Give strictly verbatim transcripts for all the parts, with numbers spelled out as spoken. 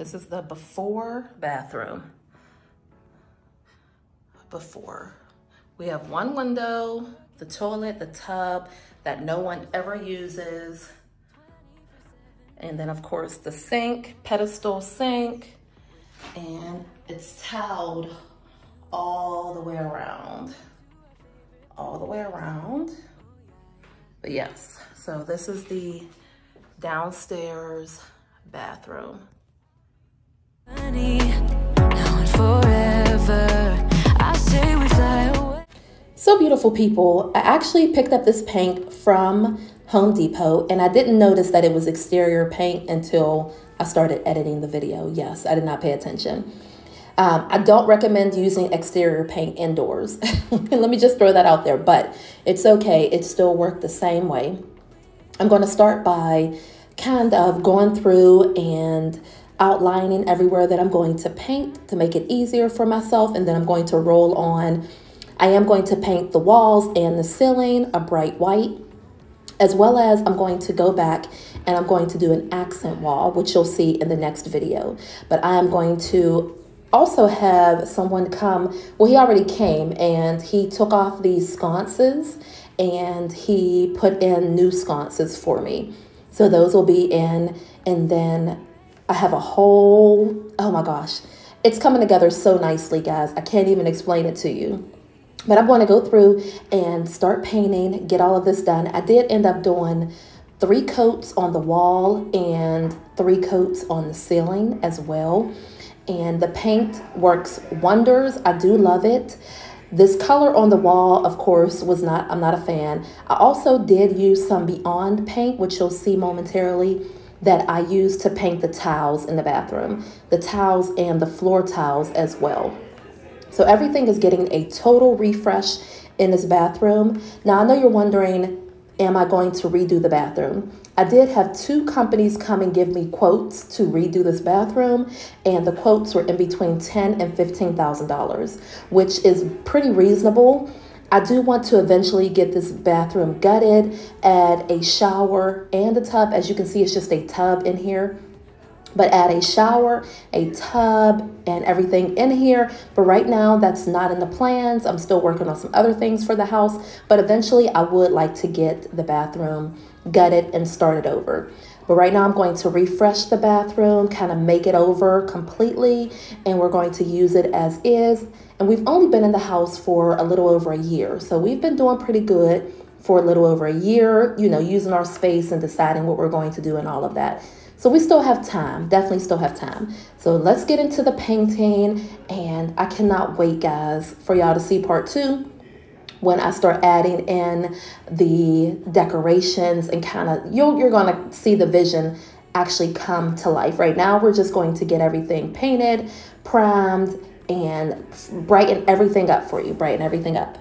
This is the before bathroom. Before. We have one window, the toilet, the tub that no one ever uses. And then of course the sink, pedestal sink, and it's toweled all the way around, all the way around. But yes, so this is the downstairs bathroom. So beautiful people, I actually picked up this paint from Home Depot and I didn't notice that it was exterior paint until I started editing the video. Yes, I did not pay attention. Um, I don't recommend using exterior paint indoors. Let me just throw that out there, but it's okay. It still worked the same way. I'm going to start by kind of going through and outlining everywhere that I'm going to paint to make it easier for myself. And then I'm going to roll on. I am going to paint the walls and the ceiling a bright white, as well as I'm going to go back and I'm going to do an accent wall, which you'll see in the next video. But I am going to also have someone come, well, he already came and he took off these sconces and he put in new sconces for me. So those will be in, and then I have a whole, oh my gosh, it's coming together so nicely, guys. I can't even explain it to you. But I'm going to go through and start painting, get all of this done. I did end up doing three coats on the wall and three coats on the ceiling as well. And the paint works wonders. I do love it. This color on the wall, of course, was not, I'm not a fan. I also did use some Beyond Paint, which you'll see momentarily, that I used to paint the tiles in the bathroom, the tiles and the floor tiles as well. So everything is getting a total refresh in this bathroom. Now, I know you're wondering, am I going to redo the bathroom? I did have two companies come and give me quotes to redo this bathroom, and the quotes were in between ten thousand dollars and fifteen thousand dollars, which is pretty reasonable. I do want to eventually get this bathroom gutted, add a shower and a tub. As you can see, it's just a tub in here, but add a shower, a tub, and everything in here. But right now, that's not in the plans. I'm still working on some other things for the house, but eventually I would like to get the bathroom gutted and started over. But right now I'm going to refresh the bathroom, kind of make it over completely, and we're going to use it as is. And we've only been in the house for a little over a year, so we've been doing pretty good for a little over a year, you know, using our space and deciding what we're going to do and all of that. So we still have time, definitely still have time. So let's get into the painting, and I cannot wait, guys, for y'all to see part two when I start adding in the decorations and kind of, you'll, you're gonna see the vision actually come to life. Right now, we're just going to get everything painted, primed, and brighten everything up for you, brighten everything up.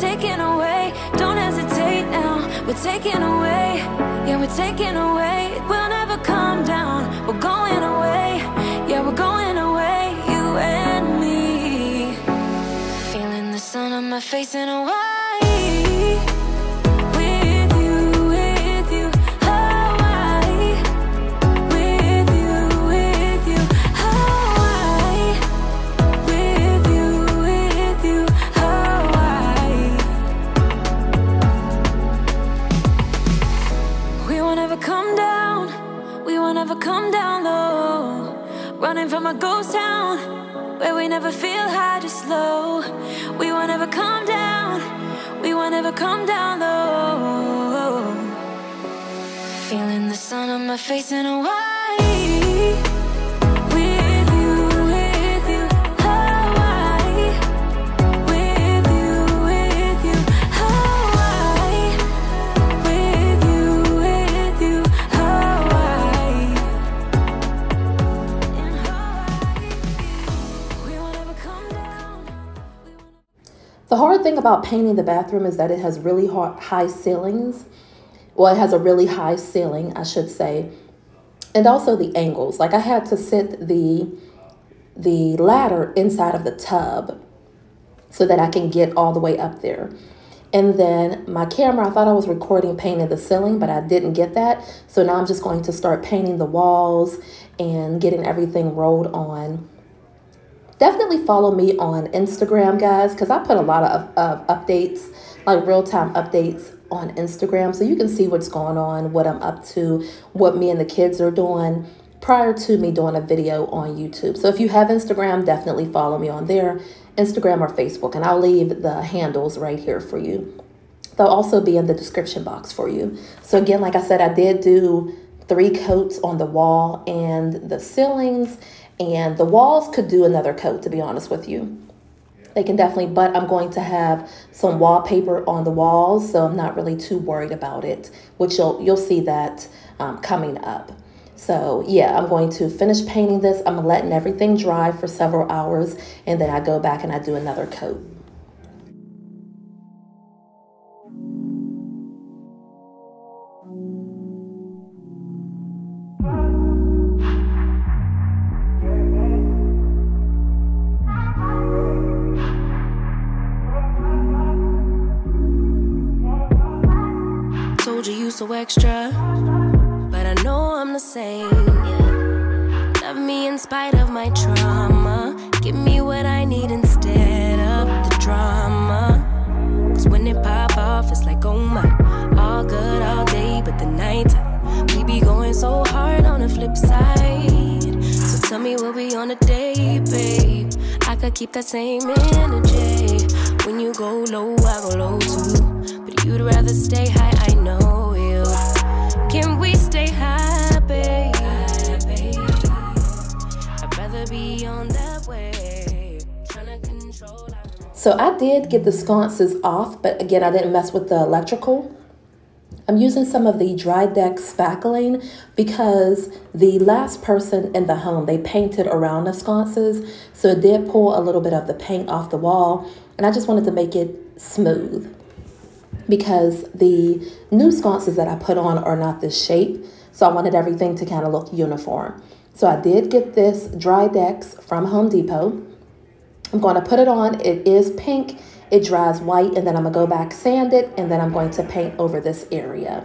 Taken away, don't hesitate now. We're taken away, yeah, we're taken away. We'll never come down. We're going away, yeah, we're going away. You and me, feeling the sun on my face in a while. From a ghost town where we never feel high, just low. We won't ever come down. We won't ever come down low. Feeling the sun on my face in a while. The hard thing about painting the bathroom is that it has really high ceilings. Well, it has a really high ceiling, I should say. And also the angles. Like I had to sit the, the ladder inside of the tub so that I can get all the way up there. And then my camera, I thought I was recording painting the ceiling, but I didn't get that. So now I'm just going to start painting the walls and getting everything rolled on. Definitely follow me on Instagram, guys, because I put a lot of, of updates, like real-time updates on Instagram. So you can see what's going on, what I'm up to, what me and the kids are doing prior to me doing a video on YouTube. So if you have Instagram, definitely follow me on there. Instagram or Facebook, and I'll leave the handles right here for you. They'll also be in the description box for you. So again, like I said, I did do three coats on the wall and the ceilings, and the walls could do another coat, to be honest with you. They can definitely, but I'm going to have some wallpaper on the walls, so I'm not really too worried about it, which you'll, you'll see that um, coming up. So yeah, I'm going to finish painting this. I'm letting everything dry for several hours, and then I go back and I do another coat. Told you you so extra. Same. Love me in spite of my trauma. Give me what I need instead of the drama. Cause when it pop off, it's like, oh my. All good all day, but the night time, we be going so hard on the flip side. So tell me what we on today, babe. I could keep that same energy. When you go low, I go low too. But you'd rather stay high, I know you. Can we stay high? Beyond that way, trying to control. So I did get the sconces off, but again, I didn't mess with the electrical. I'm using some of the DryDex spackling because the last person in the home, they painted around the sconces, so it did pull a little bit of the paint off the wall, and I just wanted to make it smooth because the new sconces that I put on are not this shape, so I wanted everything to kind of look uniform. So I did get this DryDex from Home Depot. I'm going to put it on. It is pink. It dries white, and then I'm going to go back, sand it, and then I'm going to paint over this area.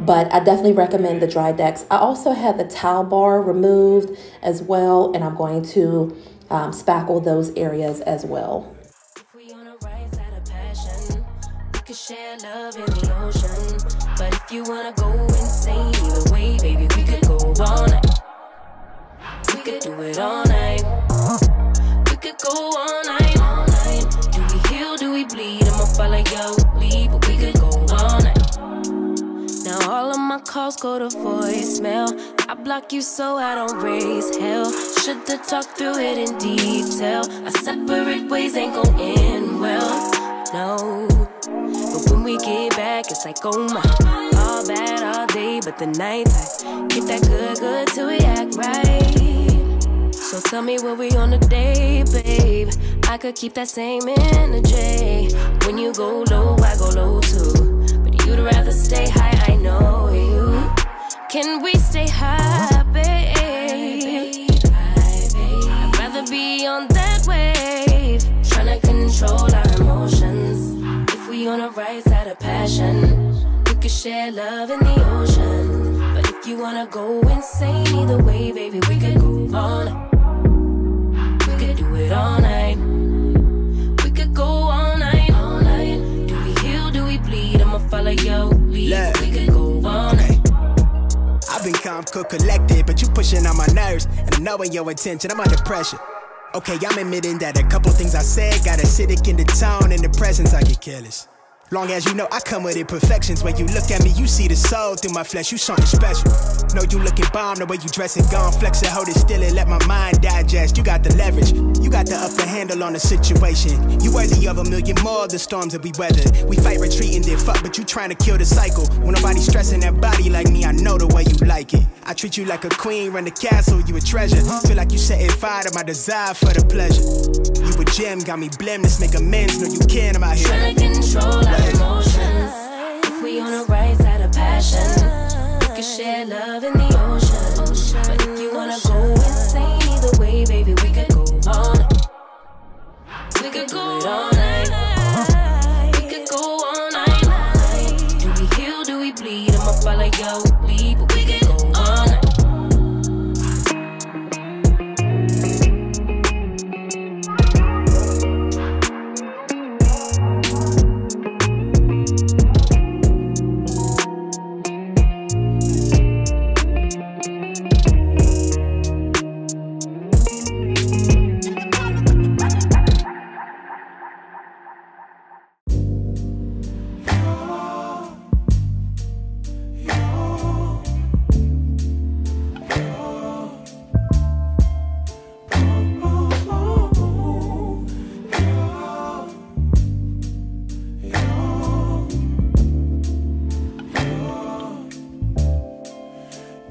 But I definitely recommend the DryDex. I also had the towel bar removed as well, and I'm going to um, spackle those areas as well. If we on a rise out of passion, we could share love in the ocean. But if you want to go insane either way, baby, we could go all night. We could do it all night. We could go all night, all night. Do we heal? Do we bleed? I'ma follow your lead, but we could go all night. Now all of my calls go to voicemail. I block you so I don't raise hell. Should've talked through it in detail. Our separate ways ain't gon' end well, no. But when we get back, it's like, oh my. All bad all day, but the night time, get that good, good till we act right. So tell me what we on today, babe. I could keep that same energy. When you go low, I go low too. But you'd rather stay high, I know you. Can we stay high, babe? I'd rather be on that wave. Tryna control our emotions. If we on a rise out of passion, we could share love in the ocean. But if you wanna go insane either way, baby, we could go all night. All night, we could go all night, all night. Do we heal? Do we bleed? I'ma follow your lead. Look, we could go all night. I've been calm, cool, collected, but you pushing on my nerves, and knowing your intention, I'm under pressure. Okay, I'm admitting that a couple things I said got acidic in the tone, and the presence I get careless. Long as you know I come with imperfections. When you look at me, you see the soul through my flesh. You something special. Know you looking bomb, the way you dress it, gone flex it, hold it still and let my mind digest. You got the leverage, you got the upper handle on the situation. You worthy of a million more of the storms that we weather. We fight, retreat, and then fuck, but you trying to kill the cycle. When nobody's stressing that body like me, I know the way you like it. I treat you like a queen, run the castle, you a treasure. Feel like you setting fire to my desire for the pleasure. You a gem, got me blem, let's make amends. No, you can't, I'm out here trying to control our emotions. If we on the right side of passion, we could share love in the ocean. But if you wanna go insane, either way, baby, we could go on. We could go on. Like yo, leave, but we can go on.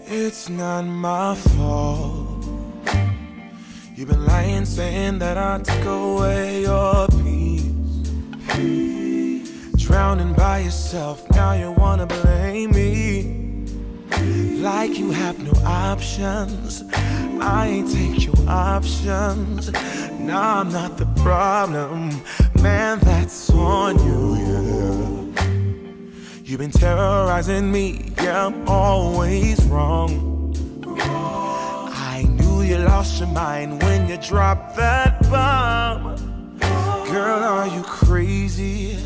It's not my fault. You've been lying, saying that I took away your peace. peace. Drowning by yourself, now you wanna blame me. Peace. Like you have no options. I ain't take your options. Nah, I'm not the problem. Man, that's on you, yeah. You've been terrorizing me, yeah, I'm always wrong. I knew you lost your mind when you dropped that bomb. Girl, are you crazy?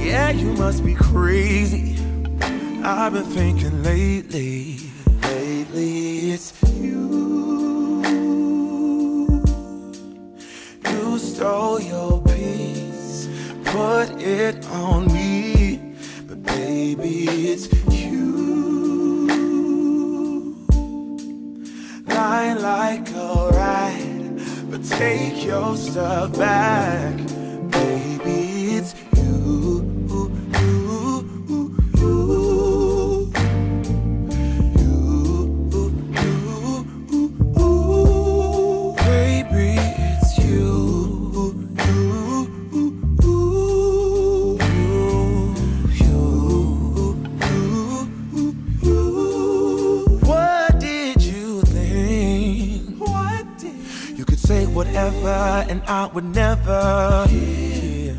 Yeah, you must be crazy. I've been thinking lately, lately it's you. You stole your peace, put it on me. Baby, it's you. Lie like a ride, but take your stuff back. Baby, it's you. You, you, you, you, you. Baby, it's you. You. Whatever, and I would never. Yeah.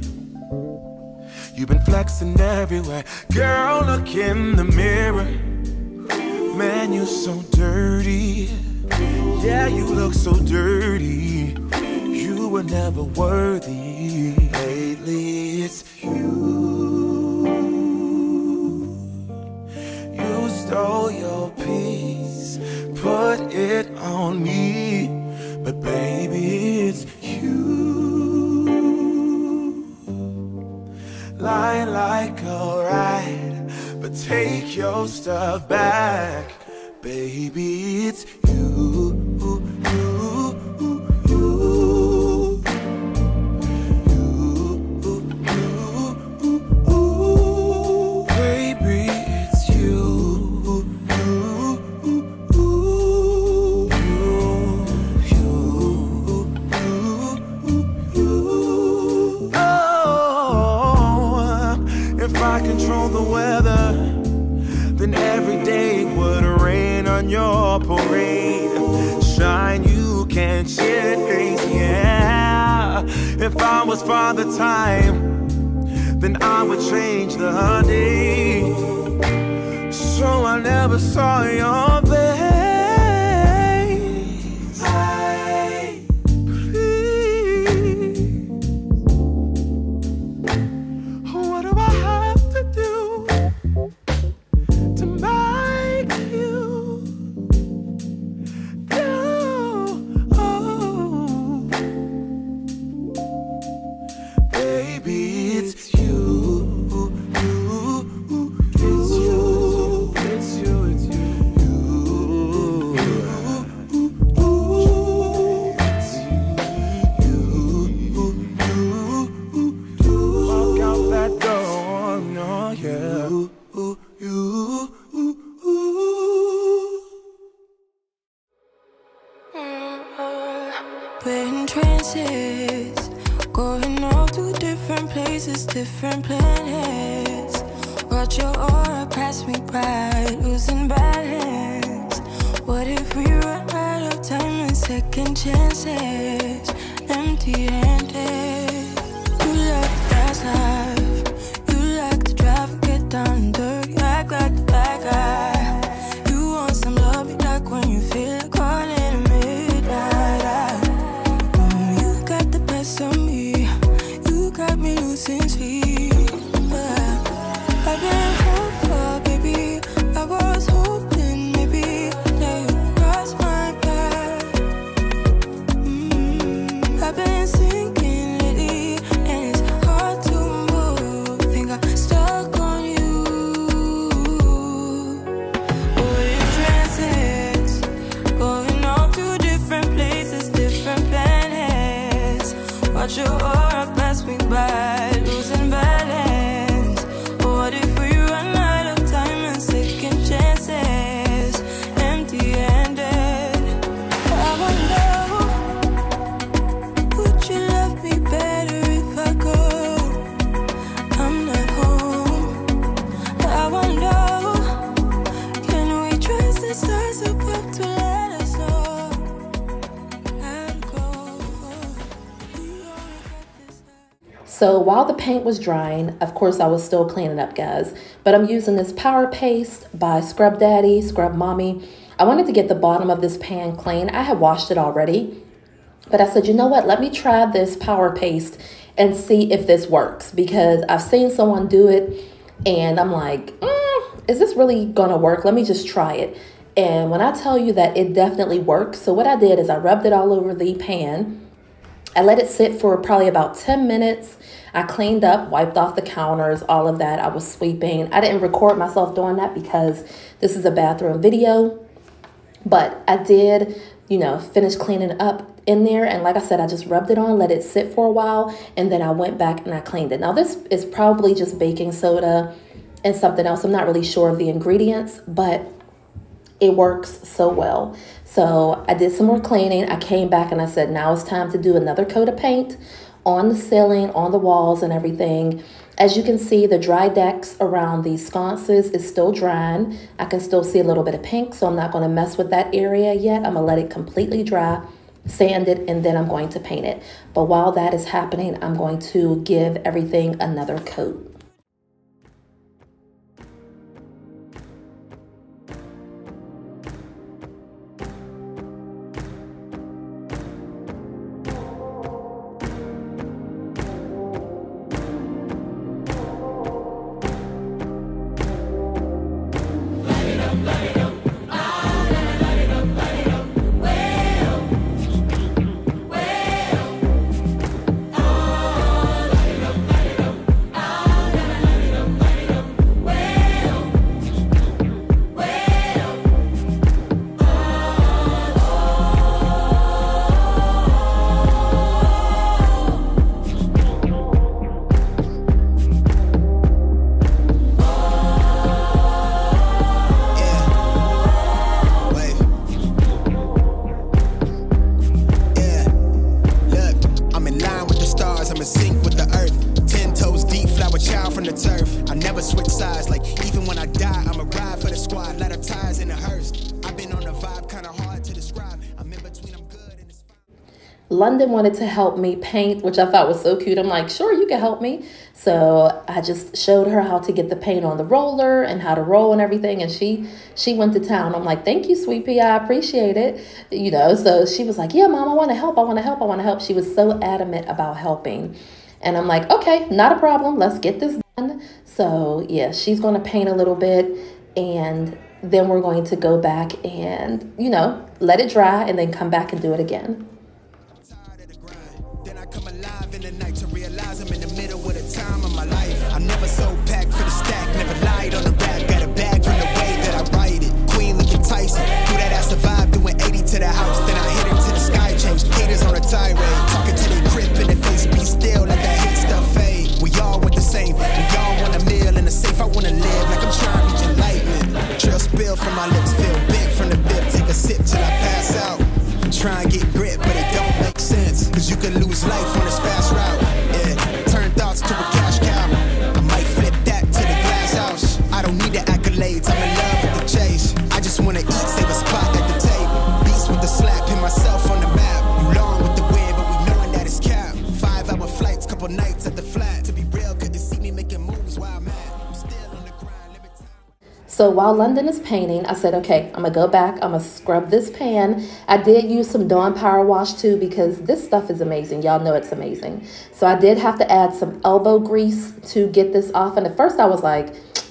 You've been flexing everywhere, girl. Look in the mirror, man. You're so dirty. Yeah, you look so dirty. You were never worthy. Lately, it's you. You stole your peace, put it on me. But baby, it's you. Lie like a ride, but take your stuff back. Baby, it's you. The weather, then every day would rain on your parade. Shine, you can't shit, yeah. If I was Father Time, then I would change the day. So I never saw your face. I, please, what do I have to do to make you go? Oh, baby, it's you. places, different planets. Watch your aura pass me by, losing balance. What if we run out of time and second chances? Empty-handed. You like the fast life, you like to drive and get down and dirty. You act like the black guy. You want some love, be like when you feel like calling at midnight. I, mm, you got the best of me, you got me losing sleep. I've been hopeful, baby, I was hoping maybe that you'd cross my path. mm, I've been sinking lately, and it's hard to move. Think I'm stuck on you. We're in transits, going off to different places, different planets. Watch your aura pass me by, losing balance. So while the paint was drying, of course I was still cleaning up, guys, but I'm using this Power Paste by Scrub Daddy, Scrub Mommy. I wanted to get the bottom of this pan clean. I had washed it already, but I said, you know what, let me try this Power Paste and see if this works, because I've seen someone do it and I'm like, mm, is this really gonna work? Let me just try it. And when I tell you that it definitely worked, so what I did is I rubbed it all over the pan. I let it sit for probably about ten minutes. I cleaned up, wiped off the counters, all of that. I was sweeping. I didn't record myself doing that because this is a bathroom video. But I did, you know, finish cleaning up in there. And like I said, I just rubbed it on, let it sit for a while. And then I went back and I cleaned it. Now, this is probably just baking soda and something else. I'm not really sure of the ingredients, but it works so well. So I did some more cleaning. I came back and I said, now it's time to do another coat of paint on the ceiling, on the walls and everything. As you can see, the DryDex around these sconces is still drying. I can still see a little bit of pink, so I'm not gonna mess with that area yet. I'm gonna let it completely dry, sand it, and then I'm going to paint it. But while that is happening, I'm going to give everything another coat. London wanted to help me paint, which I thought was so cute. I'm like, sure, you can help me. So I just showed her how to get the paint on the roller and how to roll and everything. And she she went to town. I'm like, thank you, sweet pea. I appreciate it. You know, so she was like, yeah, mom, I want to help. I want to help. I want to help. She was so adamant about helping. And I'm like, okay, not a problem. Let's get this done. So yeah, she's going to paint a little bit, and then we're going to go back and, you know, let it dry and then come back and do it again. Life on this fast route, yeah. Turn thoughts to a cash So while London is painting, I said, okay, I'm going to go back. I'm going to scrub this pan. I did use some Dawn Power Wash too because this stuff is amazing. Y'all know it's amazing. So I did have to add some elbow grease to get this off. And at first I was like,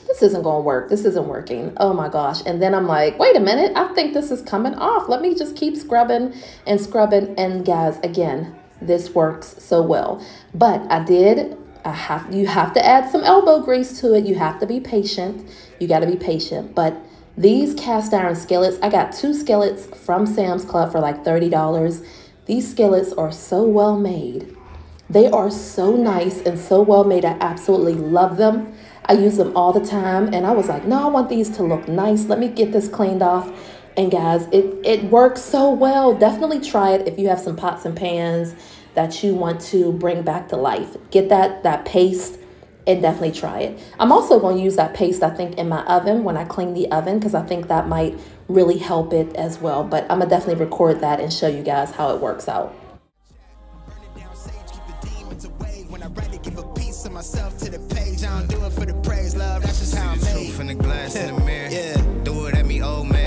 this isn't going to work. This isn't working. Oh my gosh. And then I'm like, wait a minute. I think this is coming off. Let me just keep scrubbing and scrubbing. And guys, again, this works so well. But I did... I have, you have to add some elbow grease to it. You have to be patient. You got to be patient. But these cast iron skillets, I got two skillets from Sam's Club for like thirty dollars. These skillets are so well made. They are so nice and so well made. I absolutely love them. I use them all the time. And I was like, no, I want these to look nice. Let me get this cleaned off. And guys, it, it works so well. Definitely try it if you have some pots and pans that you want to bring back to life. Get that, that paste and definitely try it. I'm also going to use that paste, I think, in my oven when I clean the oven because I think that might really help it as well. But I'm going to definitely record that and show you guys how it works out.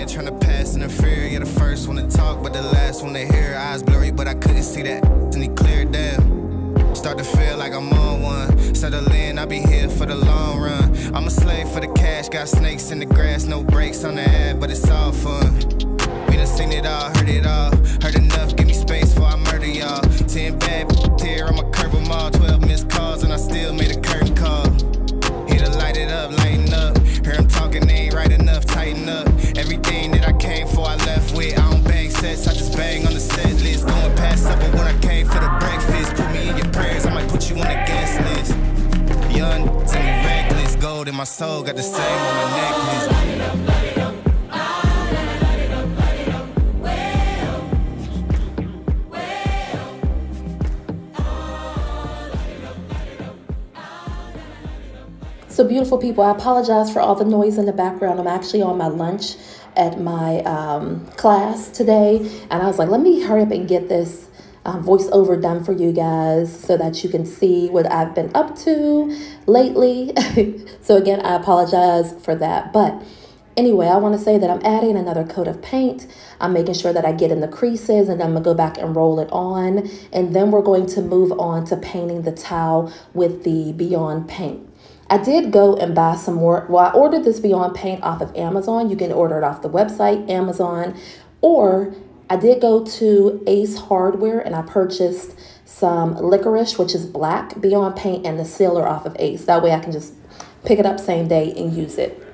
Trying to pass in a fear. You're the first one to talk, but the last one to hear. Eyes blurry, but I couldn't see that. And he cleared down. Start to feel like I'm on one. Settle in, I'll be here for the long run. I'm a slave for the cash. Got snakes in the grass, no brakes on the ad, but it's all fun. We done seen it all, heard it all. Heard enough, give me space before I murder y'all. Ten bad b****s here, I'ma curve them all. Twelve missed calls, and I still made a curtain call. Here to light it up, lighten up. Hear him talking, they ain't right enough, tighten up. Everything that I came for, I left with. I don't bang sets, I just bang on the set list. Going past supper when I came for the breakfast. Put me in your prayers, I might put you on the guest list. Young to me reckless, gold in my soul, got the same on my necklace. Light it up, light it up. Light it up, light it up. Well, well. Light it up, light it up. So beautiful people, I apologize for all the noise in the background. I'm actually on my lunch at my um, class today. And I was like, let me hurry up and get this um, voiceover done for you guys so that you can see what I've been up to lately. So again, I apologize for that. But anyway, I want to say that I'm adding another coat of paint. I'm making sure that I get in the creases and I'm going to go back and roll it on. And then we're going to move on to painting the towel with the Beyond Paint. I did go and buy some more. Well, I ordered this Beyond Paint off of Amazon. You can order it off the website, Amazon. Or I did go to Ace Hardware and I purchased some licorice, which is black, Beyond Paint, and the sealer off of Ace. That way I can just pick it up same day and use it.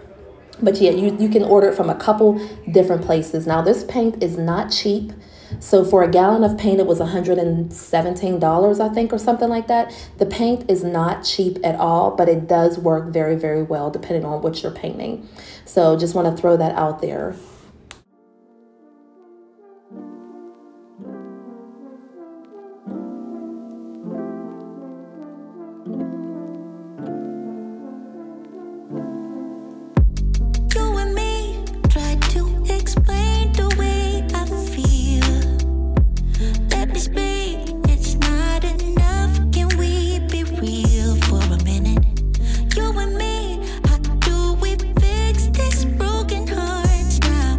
But yeah, you, you can order it from a couple different places. Now, this paint is not cheap. So for a gallon of paint, it was one hundred seventeen dollars, I think, or something like that. The paint is not cheap at all, but it does work very, very well depending on what you're painting. So just want to throw that out there. Now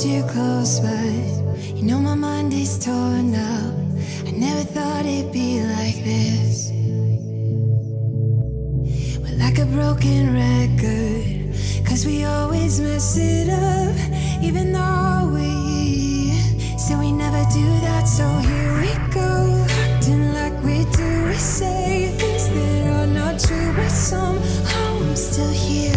hold you close, but you know my mind is torn up. I never thought it'd be like this. We're like a broken record, cause we always mess it up, even though we say we never do that. So here we go, acting like we do. We say things that are not true, but somehow I'm still here.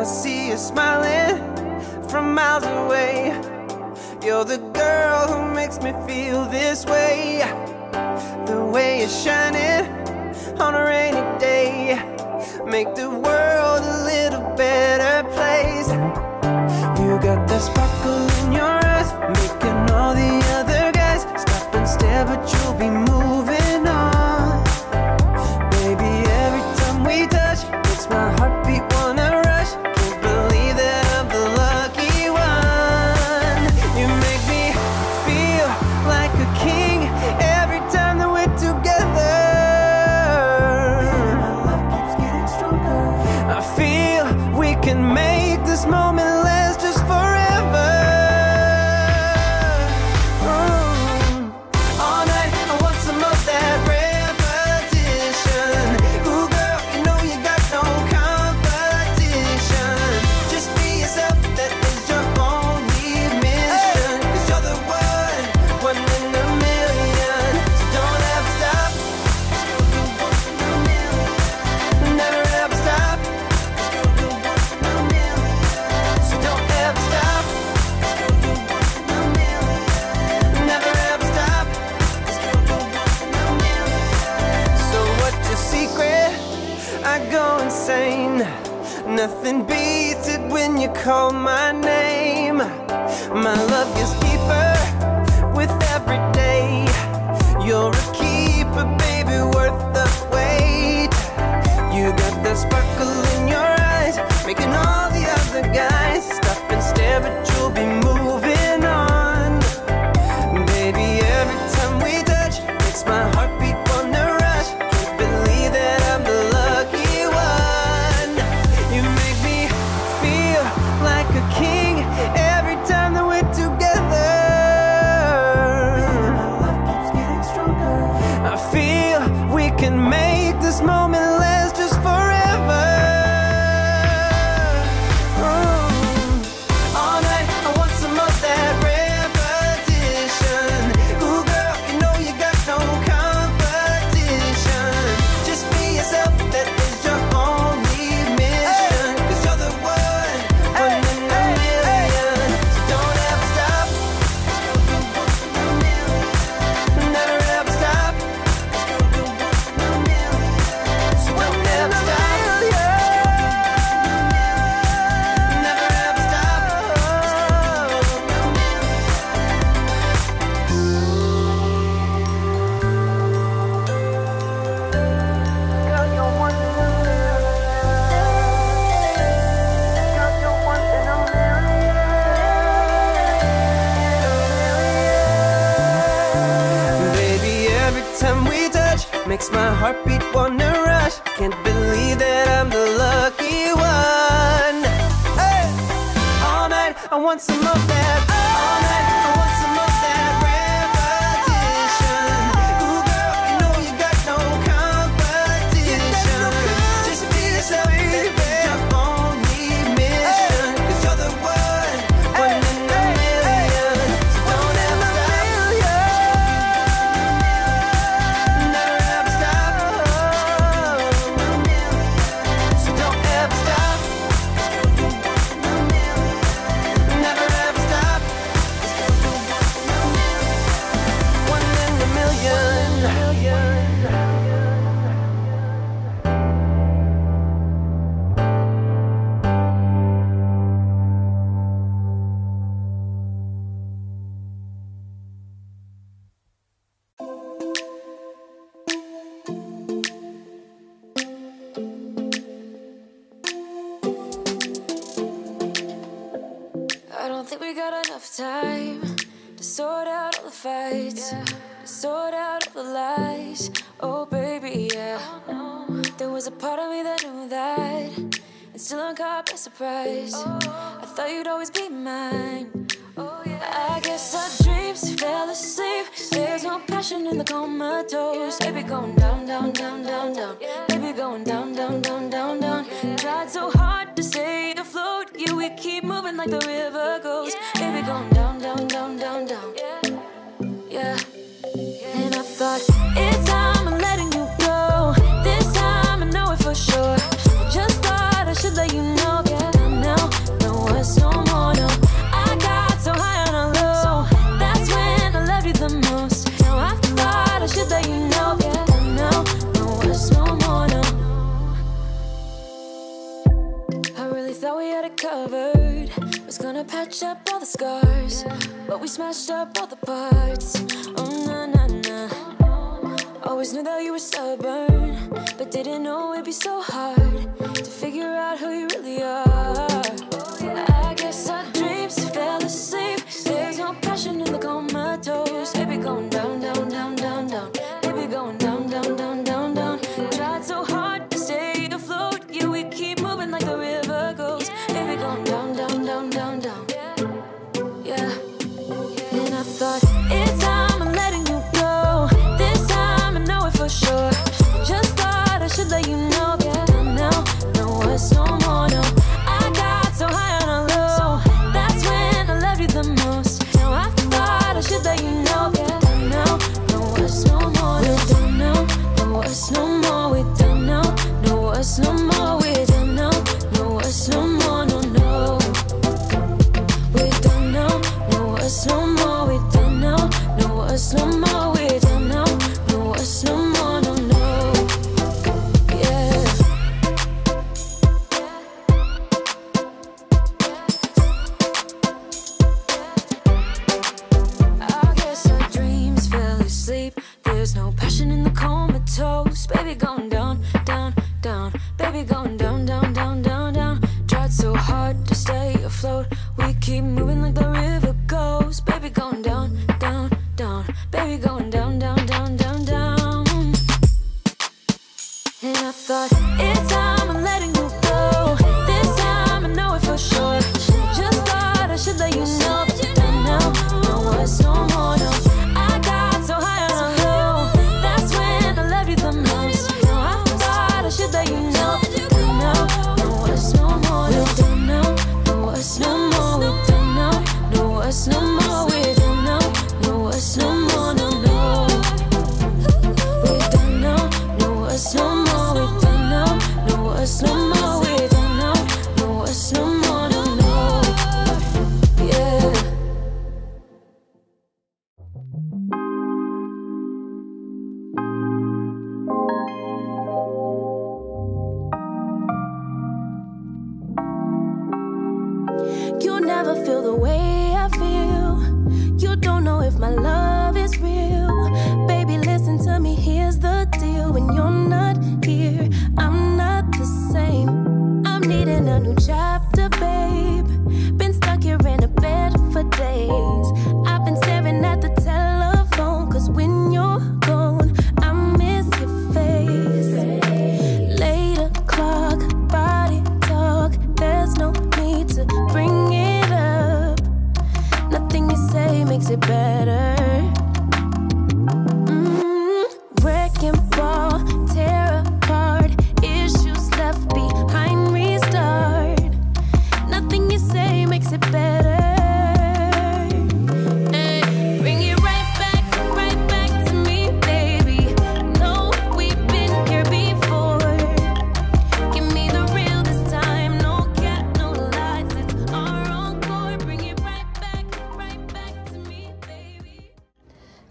I see you smiling from miles away. You're the girl who makes me feel this way. The way you're shining on a rainy day, make the world a little better place. You got that sparkle in your eyes, making all the other guys stop and stare, but you'll be moving on. Baby, every time we touch, it's my heartbeat wanna rush. Can't believe that I'm the lucky one. You make me feel like a king every time that we're together. My love keeps getting stronger. I feel we can make this moment last just forever. Ooh. All night I want some of that repetition. Ooh girl, you know you got no competition. Just be yourself, that is your only mission. Cause you're the one, one in a million. So don't ever stop, cause you're the one in a million. Never ever stop, cause you're the one in a million. So don't ever stop, cause you're the one in a million. Never ever stop, cause you're the one in a million. So what's your secret? I go insane. Nothing beats it when you call my name. My love gets deeper with every day. You're a keeper, baby, worth the wait. You got that sparkle in your eyes. want some of that. All night, I want some of that repetition. Ooh, girl, you know you got no competition. Just be yourself, baby. Jump on the mission. Cause you're the one, one in a million. Don't ever stop. Never ever stop. So don't ever stop. Never ever stop. One in a million. I don't think we got enough time to sort out all the fights, to sort out all the lies. Oh baby, yeah. There was a part of me that knew that, and still I'm caught by surprise. I thought you'd always be mine. I guess our dreams fell asleep. There's no passion in the comatose. Baby going down, down, down, down, down. Baby going down, down, down, down, down. Tried so hard to stay afloat. Yeah, we keep moving like the river goes. Baby going down, down, down, down, down. Yeah. And I thought, it's time I'm letting you go. This time I know it for sure. Just thought I should let you know. Yeah, now, no one's no more, no. I got so high on a low. That's when I loved you the most. Now I thought I should let you know. Yeah, now, no one's no more, no. I really thought we had it covered. Was gonna patch up all the scars, but we smashed up all the parts. Oh na na na. Always knew that you were stubborn, but didn't know it'd be so hard to figure out who you really are. I guess our dreams fell asleep. There's no passion in the comatose. Baby going down, down, down, down, down. Baby going down, down, down, down, down. Tried so hard to stay afloat. Yeah, we keep moving like the river goes. Baby going down, down, down, down, down. Yeah. And I thought, it's time I'm letting you go. This time I know it for sure. Just thought I should let you know. Yeah, now, no one's no more, no. I got so high on a low. That's when I loved you the most. Now I thought I should let you know. Yeah, now, no one's no more, no. We're done now, no us no more. We're done now, no us no more. We're done now, no us no more, no, no. We're done now, no us no more. We're done now, no us no more. We're done now, no us no more, no, no. Yeah. I guess our dreams fell asleep. There's no passion in the comatose. Baby going down, down, down. Baby going down, down, down, down, down. Tried so hard to stay afloat. We keep moving like the river goes. Baby going down, down, down. Baby going down, down, down, down, down. And I thought, it's time I'm letting you go. This time I know it for sure. Just thought I should let you know. But now, no one's no more, no. I got so high on a low. That's when I loved you the most. Now I thought I should let you know. But now, no one's no more, no. We're done now, no us no more. We're done now, no us no more. We're done now, no us no more, no, no. We're done now, no us no more. We're done now, no us no more. We're done now, no us no more, no, no. Yeah. You never feel the way I feel. You don't know if my love is real. Baby, listen to me, here's the deal. When you're not here, I'm not the same.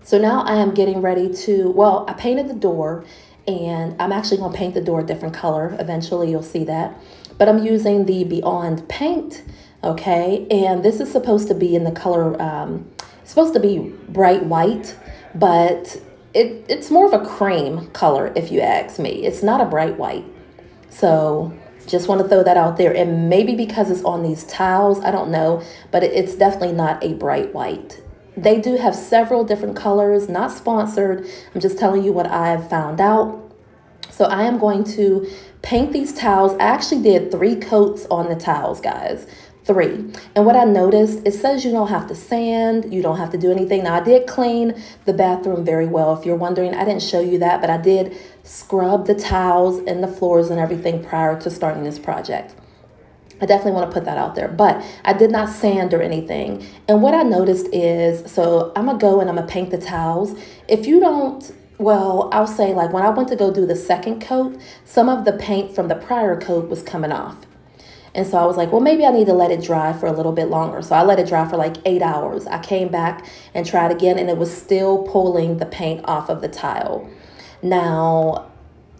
So now I am getting ready to, well, I painted the door, and I'm actually going to paint the door a different color. Eventually you'll see that. But I'm using the Beyond Paint, okay? And this is supposed to be in the color, um, it's supposed to be bright white, but it, it's more of a cream color, if you ask me. It's not a bright white. So just want to throw that out there. And maybe because it's on these tiles, I don't know, but it, it's definitely not a bright white. They do have several different colors, not sponsored. I'm just telling you what I've found out. So I am going to paint these tiles. I actually did three coats on the tiles, guys, three. And what I noticed, it says you don't have to sand, you don't have to do anything. Now I did clean the bathroom very well. If you're wondering, I didn't show you that, but I did scrub the tiles and the floors and everything prior to starting this project. I definitely want to put that out there, but I did not sand or anything. And what I noticed is, so I'm going to go and I'm going to paint the towels. If you don't, well, I'll say like when I went to go do the second coat, some of the paint from the prior coat was coming off. And so I was like, well, maybe I need to let it dry for a little bit longer. So I let it dry for like eight hours. I came back and tried again, and it was still pulling the paint off of the tile. Now,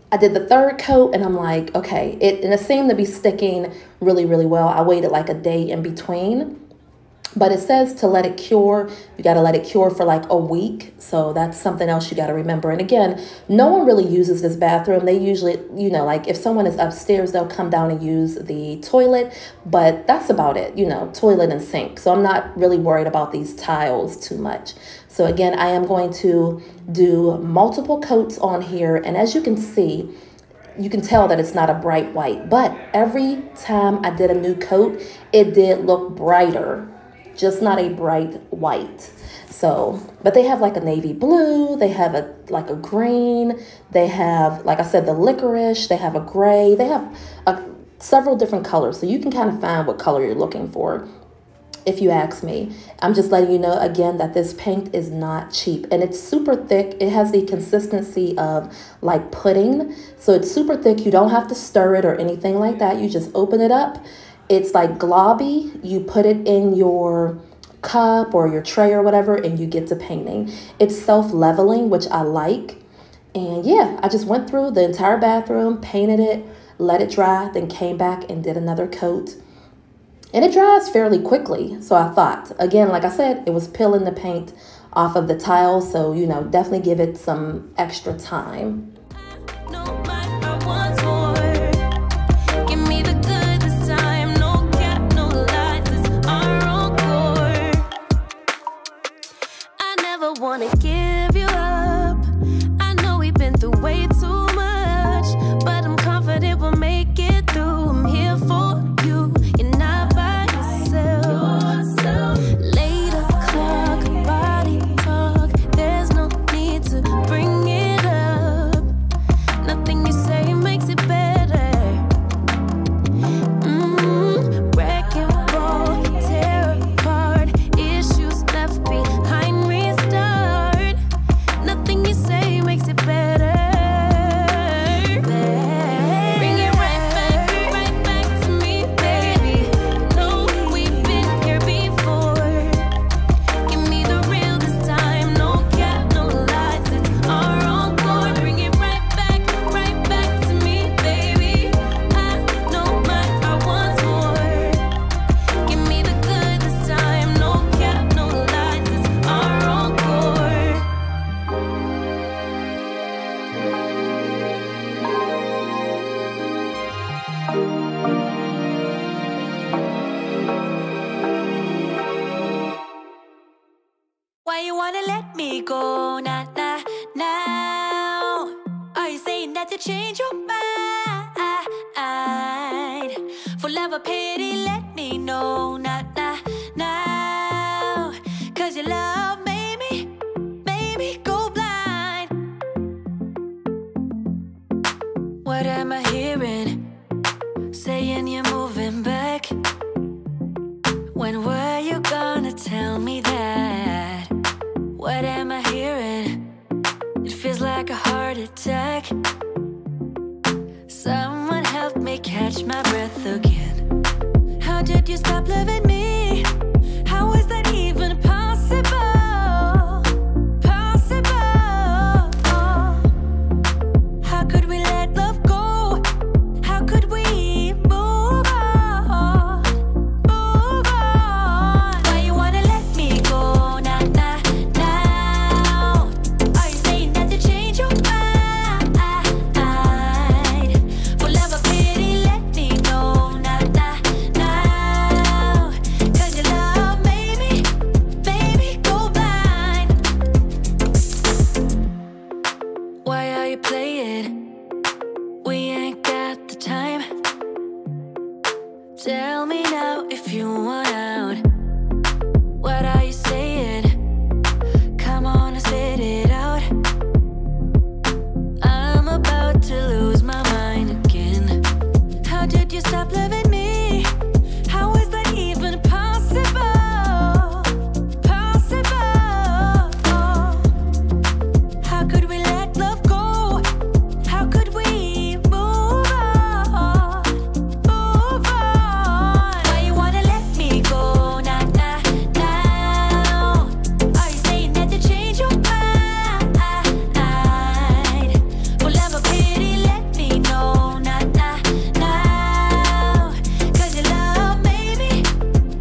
I did the third coat, and I'm like, okay, it, and it seemed to be sticking really, really well. I waited like a day in between, but it says to let it cure. You got to let it cure for like a week. So that's something else you got to remember. And again, no one really uses this bathroom. They usually, you know, like if someone is upstairs, they'll come down and use the toilet, but that's about it, you know, toilet and sink. So I'm not really worried about these tiles too much. So again, I am going to do multiple coats on here. And as you can see, you can tell that it's not a bright white, but every time I did a new coat, it did look brighter, just not a bright white. So, but they have like a navy blue, they have a like a green, they have, like I said, the licorice, they have a gray, they have a, several different colors. So you can kind of find what color you're looking for. If you ask me, I'm just letting you know again that this paint is not cheap, and it's super thick. It has the consistency of like pudding. So it's super thick. You don't have to stir it or anything like that. You just open it up. It's like globby. You put it in your cup or your tray or whatever, and you get to painting. It's self-leveling, which I like. And yeah, I just went through the entire bathroom, painted it, let it dry, then came back and did another coat. And it dries fairly quickly, so I thought. Again, like I said, it was peeling the paint off of the tile, so, you know, definitely give it some extra time. Possible, possible. you want out. What are you saying? Come on and spit it out. I'm about to lose my mind again. How did you stop loving me? How is that even possible? Possible? How could we let love go? How could we move on? Move on. Why you wanna let me go? Nah, nah, now. Are you saying that to change your mind? Well, have a pity, let me know. Nah, nah, now. Cause your love made me,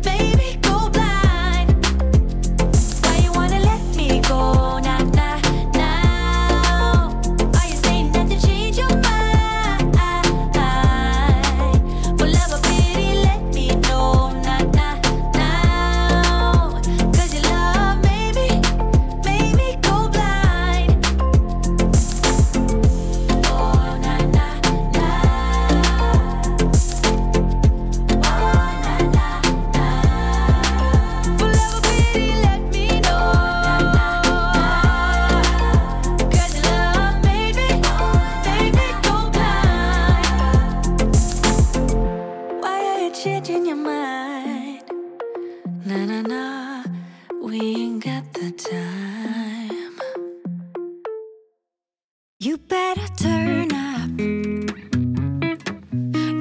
made me go blind. Why you wanna let me go? Nah, nah, now. Are you saying that to change your mind? Well, have a pity, let me know. Nah, nah, now. Cause your love made me, made me go blind. Oh, na, na, na. Oh, na, na, na. For love or pity, let me know. Cause your love made me, made me go blind. Why are you changing your mind? Na, na, na. We ain't got the time. You better turn up.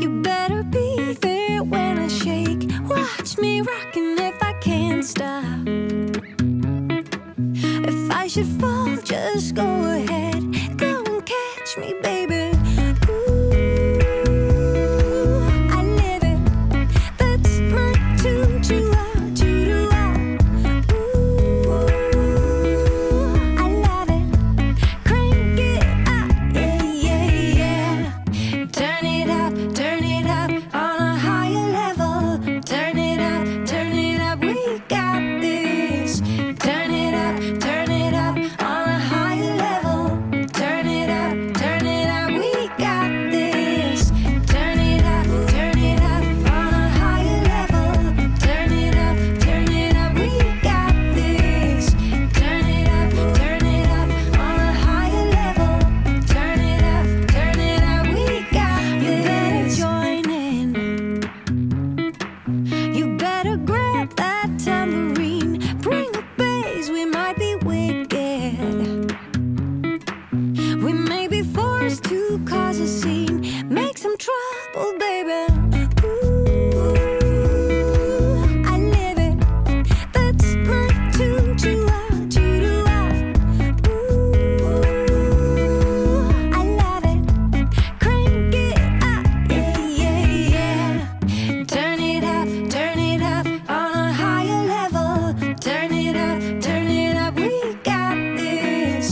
You better be there when I shake. Watch me rockin' if I can't stop. If I should fall, just go ahead. Go and catch me, baby. Ooh, I live it. That's my tune. Choo-ah, choo-doo-ah. Ooh, I love it. Crank it up, yeah, yeah, yeah. Turn it up, turn it up on a higher level. Turn it up, turn it up, we got this. Turn it up, turn it up on a higher level. Turn it up, turn it up, we got this. Turn it up, turn it up on a higher level. Turn it up, turn it up, we got this. Turn it up, turn it up on a higher level. Turn it up, turn it up, we got this. You better join in. You better grab that tambourine. Bring the bass, we might be wicked. We may be forced to cause a scene. Make some trouble, baby. Ooh, I live it. That's my tune. Choo-ah, choo-doo-ah. Ooh, I love it. Crank it up, yeah, yeah, yeah. Turn it up, turn it up on a higher level. Turn it up, turn it up, we got this.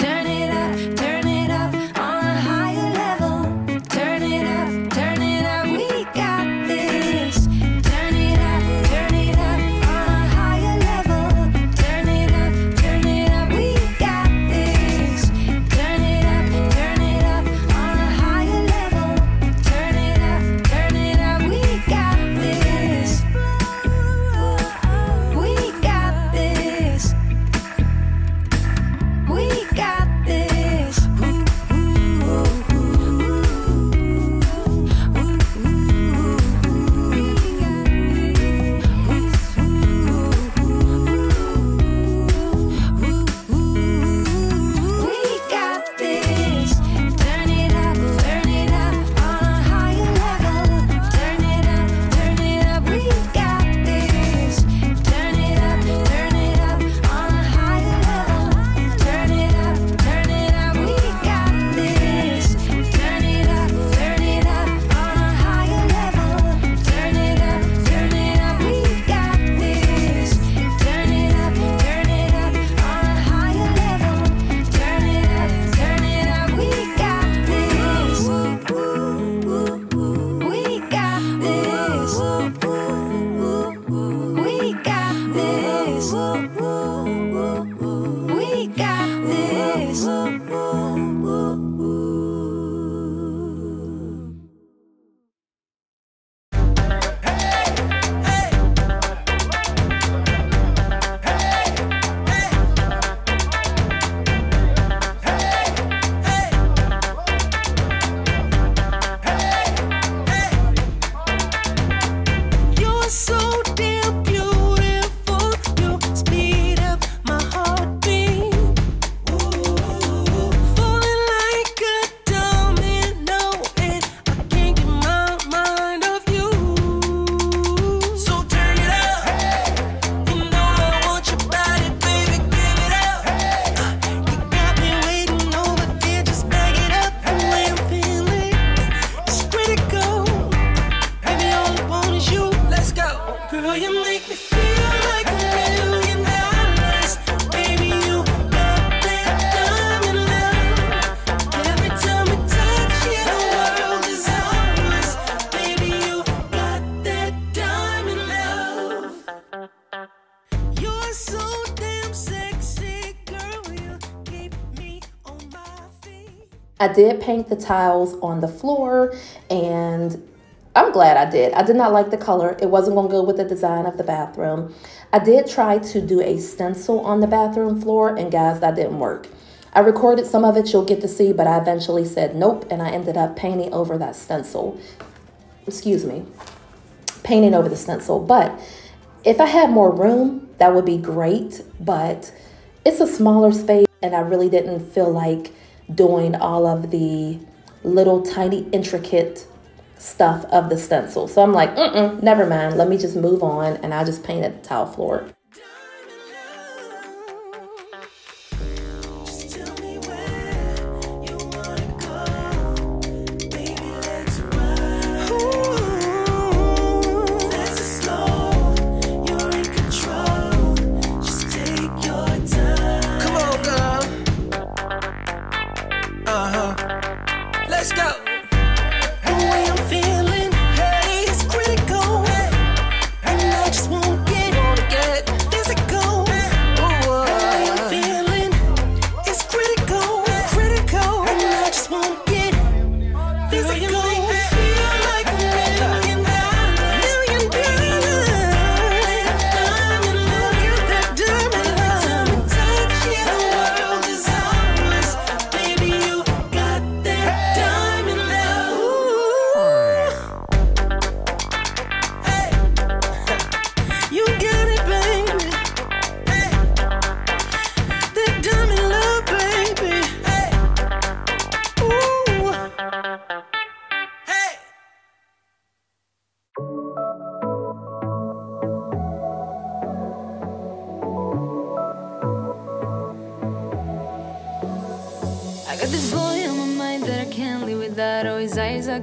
Turn it up, turn it up on a higher level. Turn it up, I did paint the tiles on the floor, and I'm glad I did. I did not like the color. It wasn't going to go with the design of the bathroom. I did try to do a stencil on the bathroom floor, and guys, that didn't work. I recorded some of it, you'll get to see, but I eventually said nope, and I ended up painting over that stencil. Excuse me, painting over the stencil. But if I had more room, that would be great, but it's a smaller space, and I really didn't feel like doing all of the little tiny intricate stuff of the stencil. So I'm like, mm-mm, never mind. Let me just move on. And I just painted the tile floor.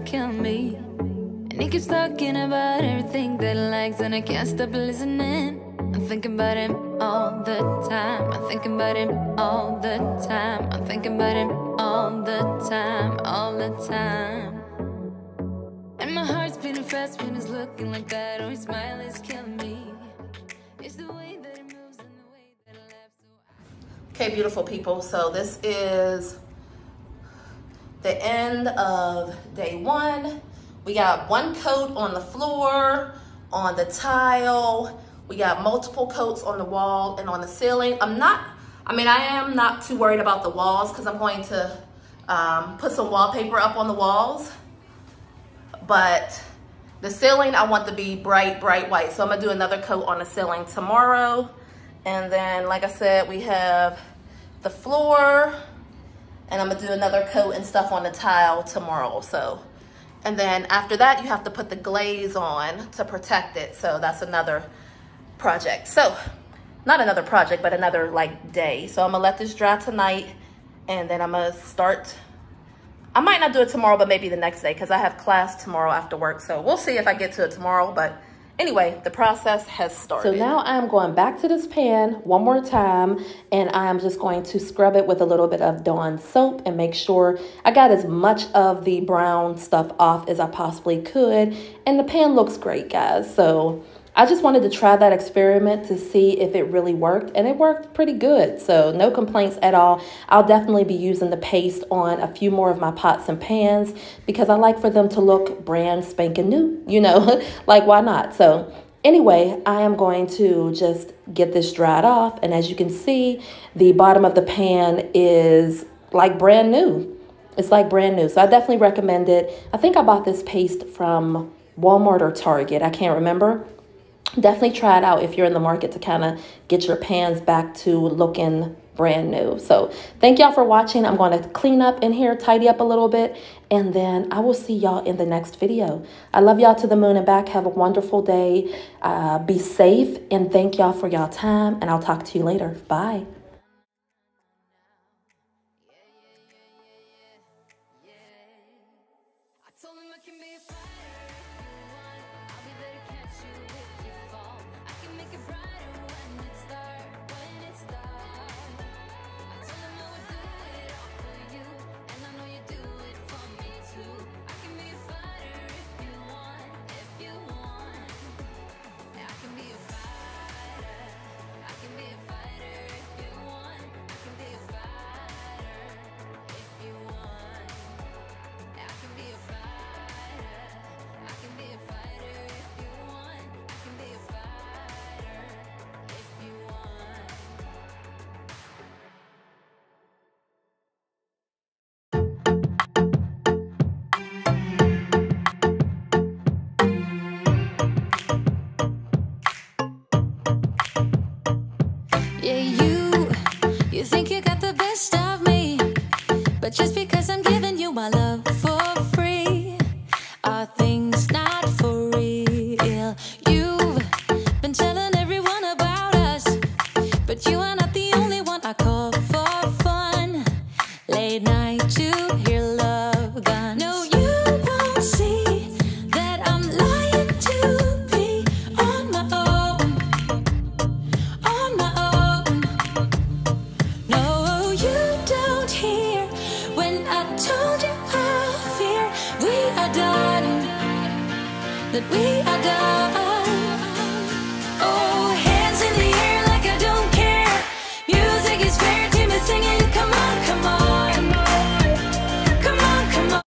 Kill me, and he keeps talking about everything that he likes, and I can't stop listening. I'm thinking about him all the time. I'm thinking about him all the time. I'm thinking about him all the time, all the time. And my heart's beating fast when he's looking like that. Oh, his smile is killing me. It's the way that it moves and the way that it laughs. So okay, beautiful people. So this is the end of day one. We got one coat on the floor, on the tile. We got multiple coats on the wall and on the ceiling. I'm not, I mean, I am not too worried about the walls because I'm going to um, put some wallpaper up on the walls. But the ceiling, I want to be bright, bright white. So I'm gonna do another coat on the ceiling tomorrow. And then, like I said, we have the floor, and I'm gonna do another coat and stuff on the tile tomorrow. So, and then after that, you have to put the glaze on to protect it. So that's another project. So not another project, but another like day. So I'm gonna let this dry tonight, and then I'm gonna start. I might not do it tomorrow, but maybe the next day, because I have class tomorrow after work. So we'll see if I get to it tomorrow, but anyway, the process has started. So now I'm going back to this pan one more time, and I'm just going to scrub it with a little bit of Dawn soap and make sure I got as much of the brown stuff off as I possibly could. And the pan looks great, guys. So I just wanted to try that experiment to see if it really worked, and it worked pretty good. So no complaints at all. I'll definitely be using the paste on a few more of my pots and pans because I like for them to look brand spanking new, you know, like why not? So anyway, I am going to just get this dried off. And as you can see, the bottom of the pan is like brand new. It's like brand new. So I definitely recommend it. I think I bought this paste from Walmart or Target. I can't remember. Definitely try it out if you're in the market to kind of get your pans back to looking brand new. So thank y'all for watching. I'm going to clean up in here, tidy up a little bit, and then I will see y'all in the next video. I love y'all to the moon and back. Have a wonderful day. Uh, be safe, and thank y'all for y'all time, and I'll talk to you later. Bye. that we are done.